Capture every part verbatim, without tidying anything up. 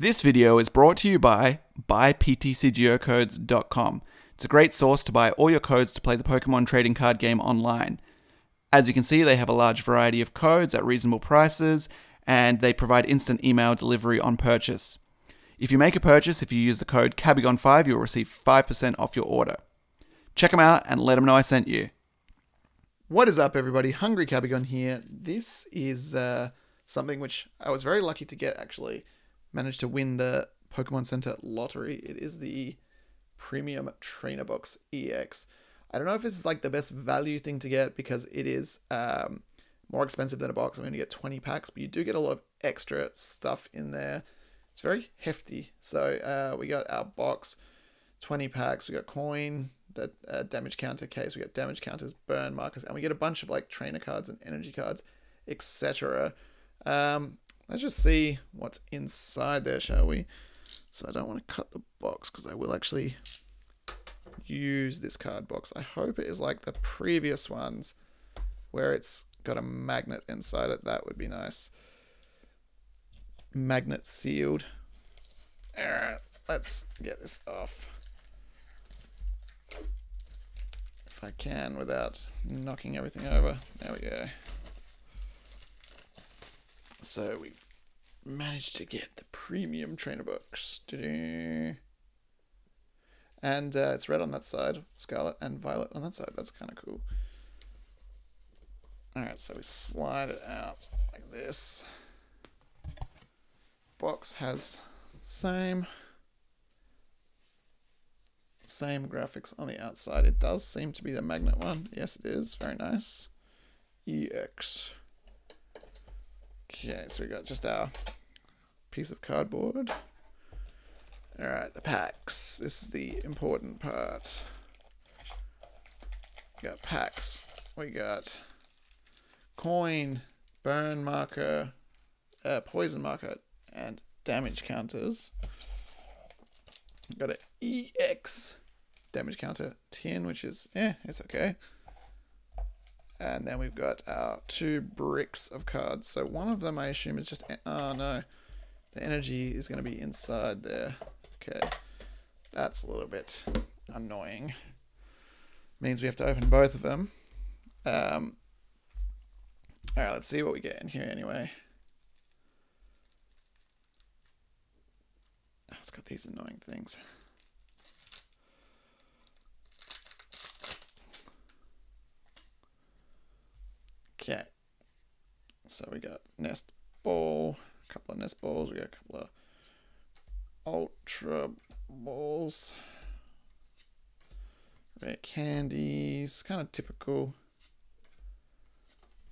This video is brought to you by buy p t c go codes dot com. It's a great source to buy all your codes to play the Pokemon trading card game online. As you can see, they have a large variety of codes at reasonable prices, and they provide instant email delivery on purchase. If you make a purchase, if you use the code Kabigon five, you'll receive five percent off your order. Check them out and let them know I sent you. What is up, everybody? Hungry Kabigon here. This is uh, something which I was very lucky to get, actually. Managed to win the Pokemon Center lottery. It is the Premium Trainer Box E X. I don't know if it's like the best value thing to get because it is um, more expensive than a box. I'm going to get twenty packs, but you do get a lot of extra stuff in there. It's very hefty. So uh, we got our box, twenty packs. We got coin, the uh, damage counter case. We got damage counters, burn markers, and we get a bunch of like trainer cards and energy cards, et cetera. Um, let's just see what's inside there, shall we? So I don't want to cut the box because I will actually use this card box. I hope it is like the previous ones where it's got a magnet inside it. That would be nice. Magnet sealed. All right, let's get this off. If I can without knocking everything over. There we go. So we managed to get the Premium Trainer Box. Ta-da. And uh, it's red on that side, Scarlet and Violet on that side. That's kind of cool. All right, so we slide it out like this. Box has same, same graphics on the outside. It does seem to be the magnet one. Yes, it is. Very nice. E X. Okay, so we got just our piece of cardboard. All right, the packs. This is the important part. We got packs. We got coin, burn marker, uh, poison marker, and damage counters. We got an E X damage counter tin, which is, yeah, it's okay. And then we've got our two bricks of cards. So one of them, I assume, is just... Oh, no. The energy is going to be inside there. Okay. That's a little bit annoying. Means we have to open both of them. Um, all right, let's see what we get in here anyway. Oh, it's got these annoying things. Okay, so we got Nest Ball, a couple of Nest Balls, we got a couple of Ultra Balls, Rare Candies, kind of typical.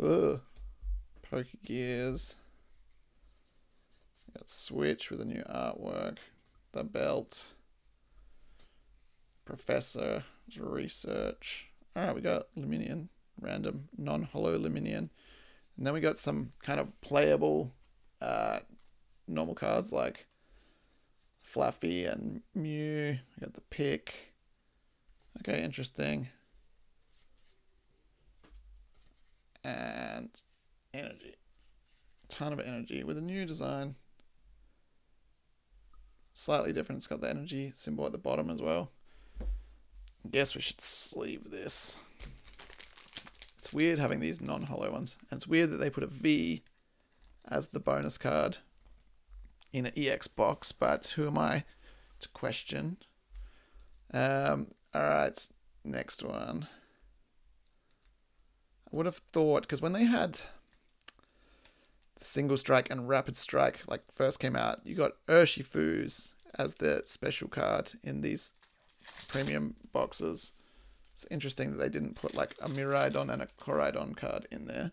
Ugh, Pokegears, we got Switch with a new artwork, the belt, Professor, Research. Alright, we got Luminion. Random non-holo Luminion, and then we got some kind of playable uh, normal cards like Fluffy and Mew. We got the pick. Okay, interesting. And energy, ton of energy with a new design, slightly different. It's got the energy symbol at the bottom as well. I guess we should sleeve this. It's weird having these non-holo ones, and it's weird that they put a V as the bonus card in an E X box, but who am I to question? Um, alright, next one. I would have thought, because when they had the Single Strike and Rapid Strike, like, first came out, you got Urshifu's as the special card in these premium boxes. It's interesting that they didn't put like a Miraidon and a Koraidon card in there.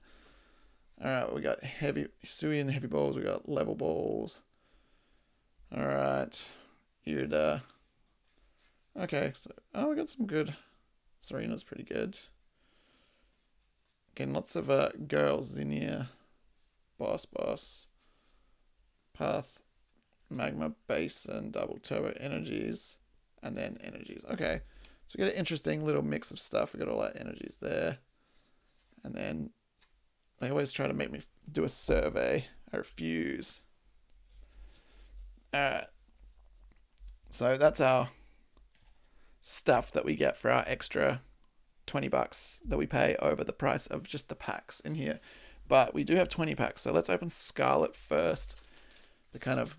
Alright, we got heavy Suian heavy balls, we got level balls. Alright. Irida. Okay, so oh we got some good. Serena's pretty good. Again, lots of uh girls in here. Boss boss. Path, Magma Basin, double turbo energies, and then energies. Okay. So we got an interesting little mix of stuff. We got all our energies there. And then they always try to make me do a survey. I refuse. Alright. So that's our stuff that we get for our extra twenty bucks that we pay over the price of just the packs in here. But we do have twenty packs, so let's open Scarlet first, the kind of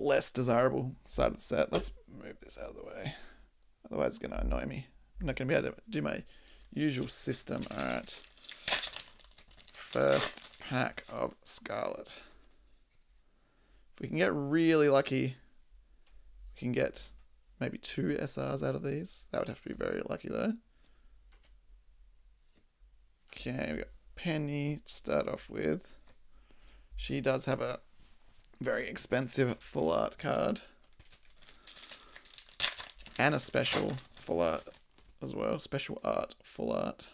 less desirable side of the set. Let's move this out of the way, otherwise it's going to annoy me. I'm not going to be able to do my usual system. Alright, first pack of Scarlet. If we can get really lucky, we can get maybe two S Rs out of these. That would have to be very lucky though. Okay, we got Penny to start off with. She does have a very expensive full art card and a special full art as well. Special art, full art.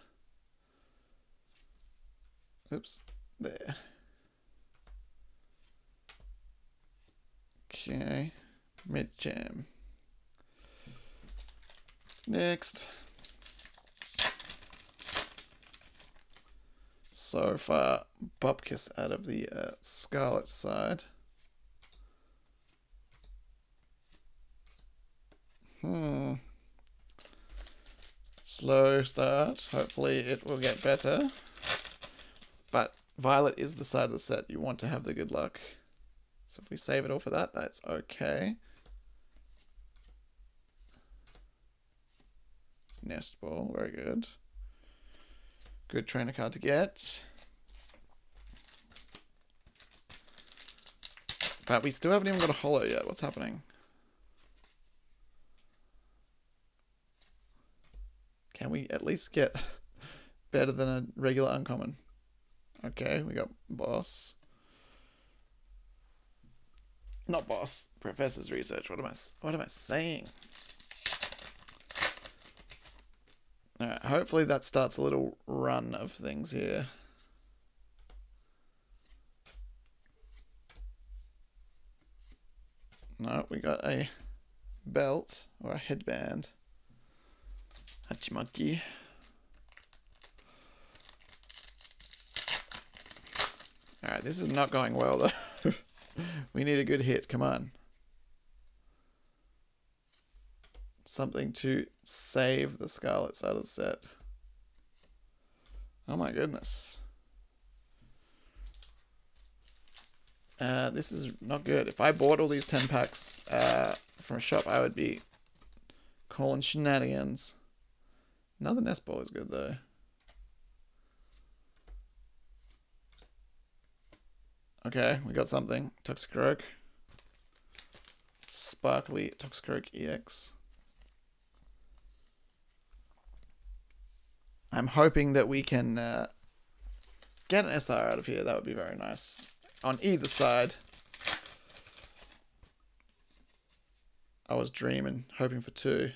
Oops, there. Okay, mid jam. Next. So far, Bupkis out of the uh, Scarlet side. Hmm. Slow start. Hopefully it will get better. But Violet is the side of the set you want to have the good luck. So if we save it all for that, that's okay. Nest Ball, very good. Good trainer card to get. But we still haven't even got a holo yet. What's happening? Can we at least get better than a regular uncommon? Okay, we got boss. Not boss. Professor's research. What am I, what am I saying? Alright, hopefully that starts a little run of things here. No, we got a belt or a headband. Hachimachi. Alright, this is not going well though. We need a good hit, come on. Something to save the Scarlet side of the set. Oh my goodness. Uh, this is not good. If I bought all these ten packs uh, from a shop, I would be calling shenanigans. Another Nest Ball is good though. Okay, we got something. Toxicroak. Sparkly Toxicroak E X. I'm hoping that we can uh, get an S R out of here. That would be very nice on either side. I was dreaming, hoping for two.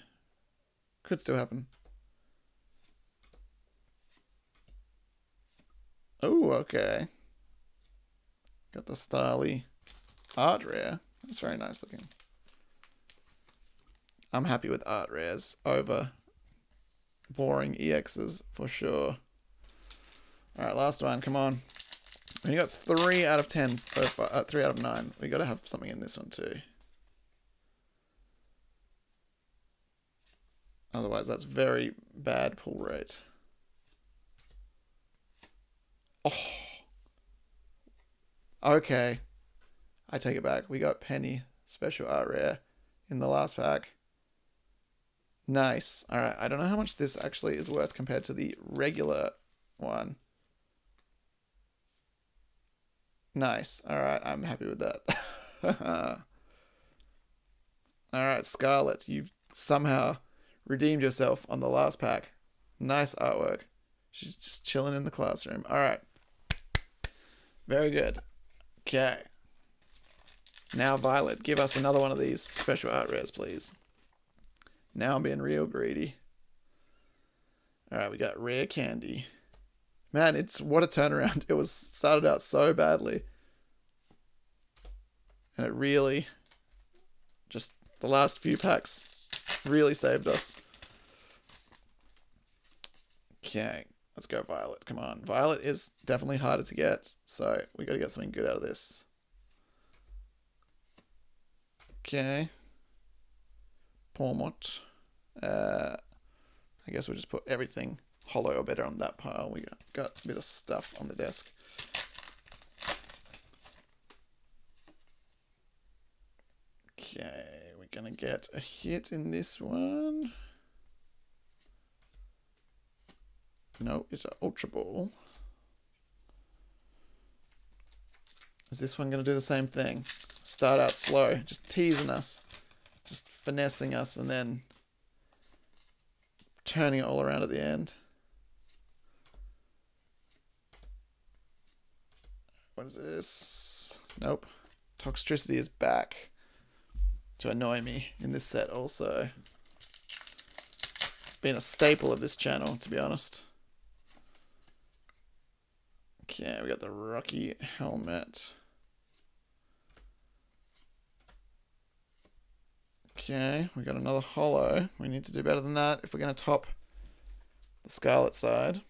Could still happen. Oh, okay. Got the Starly art rare. That's very nice looking. I'm happy with art rares over boring E Xs for sure. Alright, last one, come on. We got three out of ten so far, uh, three out of nine. We gotta have something in this one too. Otherwise that's very bad pull rate. Oh. Okay. I take it back. We got Penny special art rare in the last pack. Nice. Alright, I don't know how much this actually is worth compared to the regular one. Nice. Alright, I'm happy with that. Alright, Scarlet, you've somehow redeemed yourself on the last pack. Nice artwork. She's just chilling in the classroom. Alright. Very good. Okay. Now, Violet, give us another one of these special art rares, please. Now I'm being real greedy. Alright, we got rare candy. Man, it's what a turnaround. It was started out so badly. And it really, just the last few packs really saved us. Okay, let's go Violet. Come on. Violet is definitely harder to get, so we gotta get something good out of this. Okay. Pawmot. Uh, I guess we'll just put everything hollow or better on that pile. We got a bit of stuff on the desk. Okay, we're gonna get a hit in this one. No, it's an Ultra Ball. Is this one gonna do the same thing? Start out slow, just teasing us, just finessing us, and then turning it all around at the end. What is this? Nope. Toxtricity is back to annoy me in this set also. It's been a staple of this channel, to be honest. Okay, we got the Rocky helmet. Okay, we got another holo. We need to do better than that if we're going to top the Scarlet side.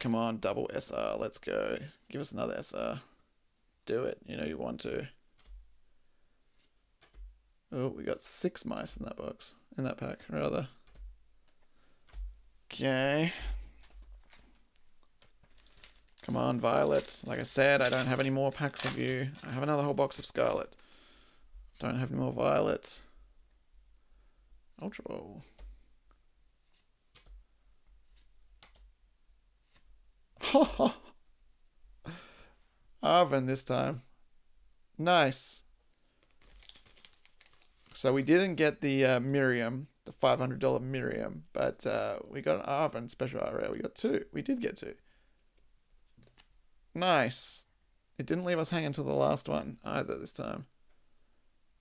Come on, double S R. Let's go. Give us another S R. Do it. You know you want to. Oh, we got six mice in that box. In that pack, rather. Okay. Come on, Violet. Like I said, I don't have any more packs of you. I have another whole box of Scarlet. Don't have any more Violet. Ultra Ball. Arven this time. Nice. So we didn't get the uh, Miriam, the five hundred dollar Miriam, but uh, we got an Arven special R L. We got two. We did get two. Nice. It didn't leave us hanging till the last one either this time.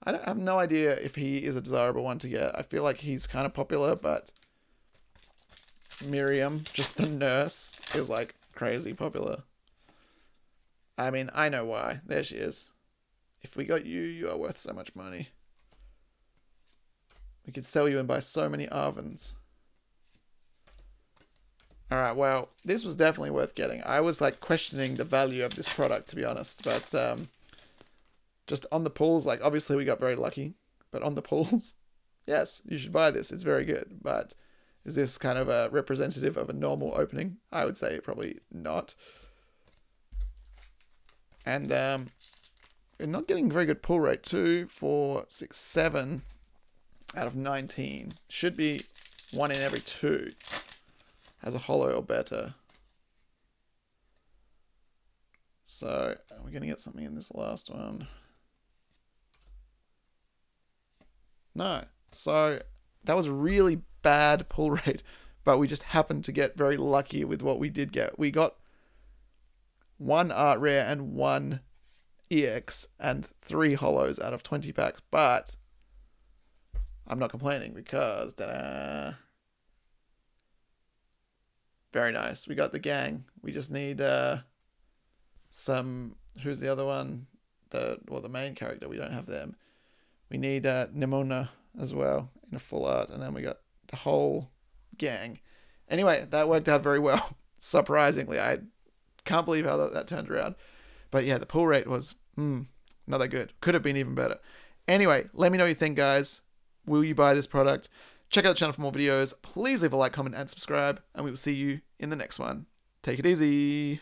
I, don't, I have no idea if he is a desirable one to get. I feel like he's kind of popular, but Miriam, just the nurse, is like crazy popular. I mean, I know why. There she is. If we got you, you are worth so much money. We could sell you and buy so many Arvens. All right, well, this was definitely worth getting. I was like questioning the value of this product, to be honest, but um, just on the pulls, like obviously we got very lucky, but on the pulls, yes, you should buy this. It's very good, but is this kind of a representative of a normal opening? I would say probably not. And um, we're not getting a very good pull rate too. four, six, seven out of nineteen. Should be one in every two. Has a holo or better. So, are we going to get something in this last one? No. So, that was a really bad pull rate, but we just happened to get very lucky with what we did get. We got one art rare and one E X and three holos out of twenty packs, but I'm not complaining because... ta-da! Very nice. We got the gang. We just need uh, some... Who's the other one? The well, the main character. We don't have them. We need uh, Nimona as well in a full art. And then we got the whole gang. Anyway, that worked out very well. Surprisingly. I can't believe how that, that turned around. But yeah, the pull rate was mm, not that good. Could have been even better. Anyway, let me know what you think, guys. Will you buy this product? Check out the channel for more videos. Please leave a like, comment, and subscribe, and we will see you in the next one. Take it easy.